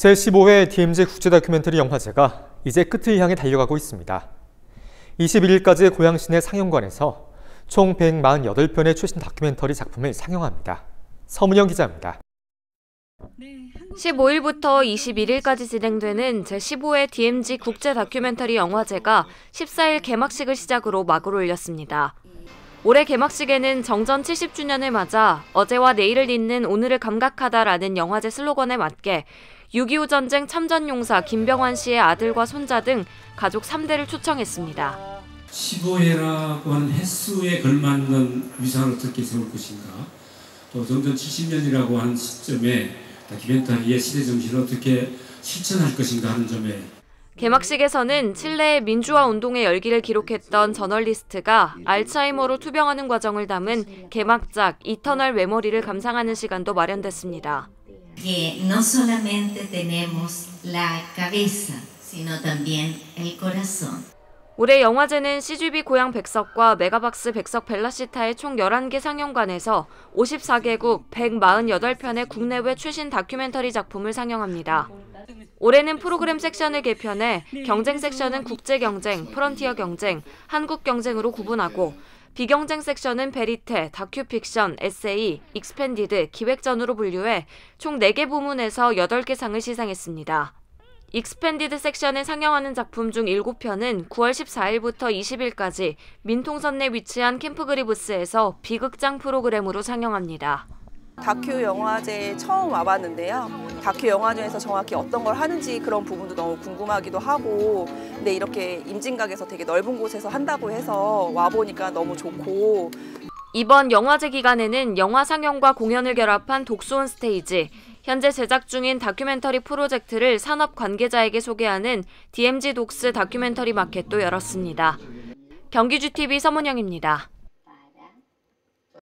제15회 DMZ 국제 다큐멘터리 영화제가 이제 끝을 향해 달려가고 있습니다. 21일까지 고양시 내 상영관에서 총 148편의 최신 다큐멘터리 작품을 상영합니다. 서문형 기자입니다. 15일부터 21일까지 진행되는 제15회 DMZ 국제 다큐멘터리 영화제가 14일 개막식을 시작으로 막을 올렸습니다. 올해 개막식에는 정전 70주년을 맞아 어제와 내일을 잇는 오늘을 감각하다라는 영화제 슬로건에 맞게 6.25 전쟁 참전용사 김병환 씨의 아들과 손자 등 가족 3대를 초청했습니다. 15회라고 하는 횟수에 걸맞는 위상을 어떻게 세울 것인가, 또 정전 70년이라고 하는 시점에 다큐멘터리의 시대 정신을 어떻게 실천할 것인가 하는 점에 개막식에서는 칠레의 민주화 운동의 열기를 기록했던 저널리스트가 알츠하이머로 투병하는 과정을 담은 개막작 이터널 메모리를 감상하는 시간도 마련됐습니다. No solamente tenemos la cabeza, sino también el corazón. 올해 영화제는 CGV 고양 백석과 메가박스 백석 벨라시타의 총 11개 상영관에서 54개국 148편의 국내외 최신 다큐멘터리 작품을 상영합니다. 올해는 프로그램 섹션을 개편해 경쟁 섹션은 국제 경쟁, 프론티어 경쟁, 한국 경쟁으로 구분하고 비경쟁 섹션은 베리테, 다큐픽션, 에세이, 익스팬디드, 기획전으로 분류해 총 4개 부문에서 8개 상을 시상했습니다. 익스팬디드 섹션에 상영하는 작품 중 7편은 9월 14일부터 20일까지 민통선 내 위치한 캠프그리브스에서 비극장 프로그램으로 상영합니다. 다큐 영화제에 처음 와봤는데요. 다큐 영화제에서 정확히 어떤 걸 하는지 그런 부분도 너무 궁금하기도 하고, 근데 이렇게 임진각에서 되게 넓은 곳에서 한다고 해서 와보니까 너무 좋고. 이번 영화제 기간에는 영화 상영과 공연을 결합한 독스 온 스테이지, 현재 제작 중인 다큐멘터리 프로젝트를 산업 관계자에게 소개하는 DMZ 독스 다큐멘터리 마켓도 열었습니다. 경기GTV 서문형입니다.